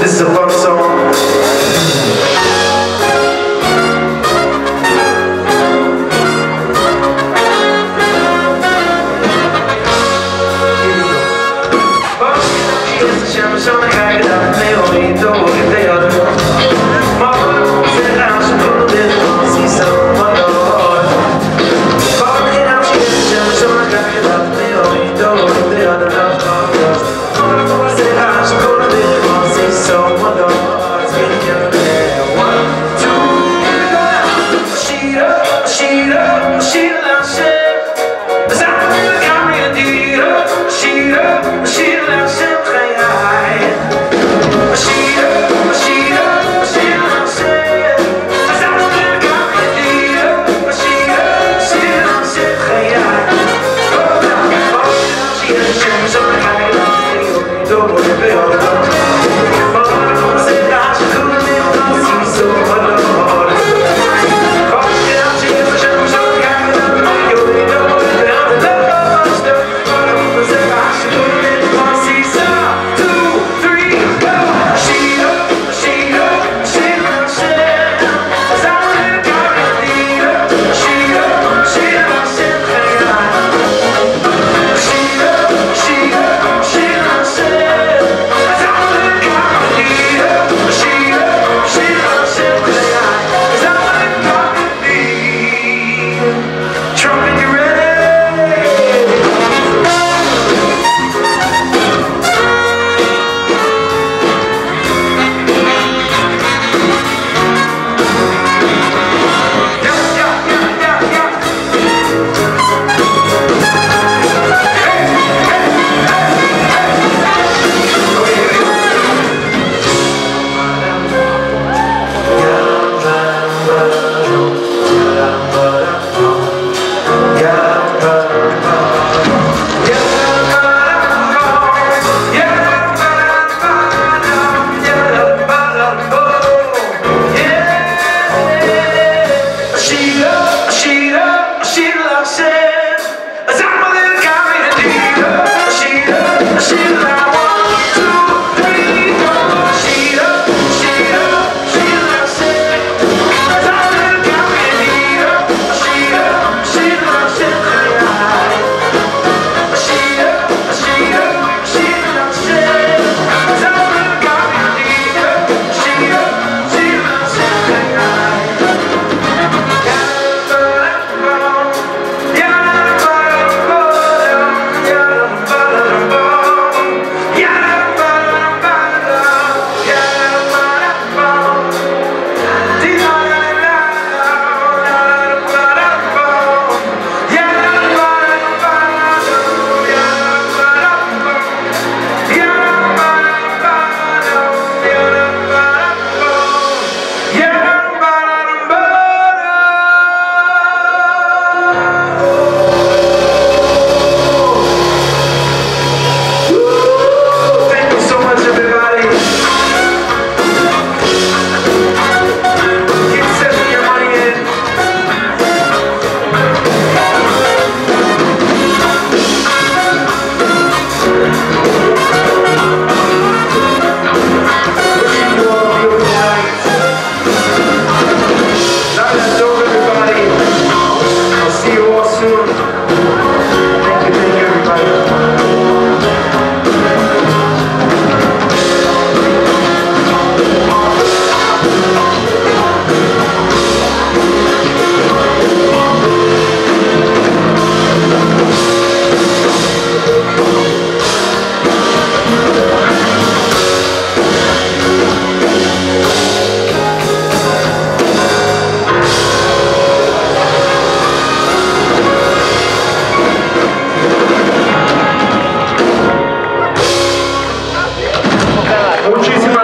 This is a love song. Chamo, chama, carga, meu lindo, que tem